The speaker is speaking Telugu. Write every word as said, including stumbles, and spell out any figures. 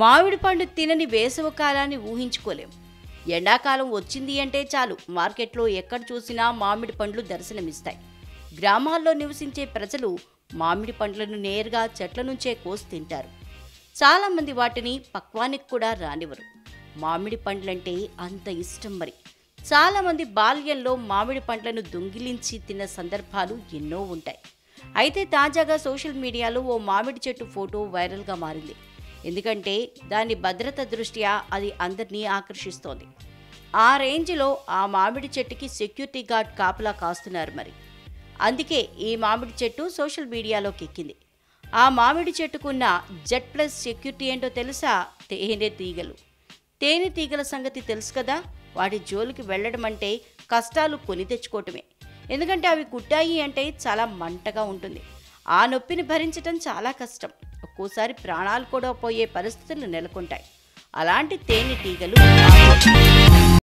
మామిడి పండు తినని వేసవి కాలాన్ని ఊహించుకోలేం. ఎండాకాలం వచ్చింది అంటే చాలు మార్కెట్లో ఎక్కడ చూసినా మామిడి పండ్లు దర్శనమిస్తాయి. గ్రామాల్లో నివసించే ప్రజలు మామిడి పండ్లను నేరుగా చెట్ల నుంచే కోసి తింటారు. చాలామంది వాటిని పక్వానికి కూడా రానివ్వరు. మామిడి పండ్లంటే అంత ఇష్టం. మరి చాలామంది బాల్యంలో మామిడి పండ్లను దొంగిలించి తిన్న సందర్భాలు ఎన్నో ఉంటాయి. అయితే తాజాగా సోషల్ మీడియాలో ఓ మామిడి చెట్టు ఫోటో వైరల్గా మారింది. ఎందుకంటే దాని భద్రత దృష్ట్యా అది అందరినీ ఆకర్షిస్తోంది. ఆ రేంజ్లో ఆ మామిడి చెట్టుకి సెక్యూరిటీ గార్డ్ కాపలా కాస్తున్నారు. మరి అందుకే ఈ మామిడి చెట్టు సోషల్ మీడియాలోకి ఎక్కింది. ఆ మామిడి చెట్టుకున్న జెడ్ ప్లస్ సెక్యూరిటీ ఏంటో తెలుసా? తేనె తీగలు. తేనె తీగల సంగతి తెలుసు కదా, వాటి జోలికి వెళ్ళడం అంటే కష్టాలు కొని తెచ్చుకోవటమే. ఎందుకంటే అవి కుట్టాయి అంటే చాలా మంటగా ఉంటుంది. ఆ నొప్పిని భరించడం చాలా కష్టం. ఒక్కోసారి ప్రాణాలు కూడా పోయే పరిస్థితులు నెలకొంటాయి. అలాంటి తేనె తీగలు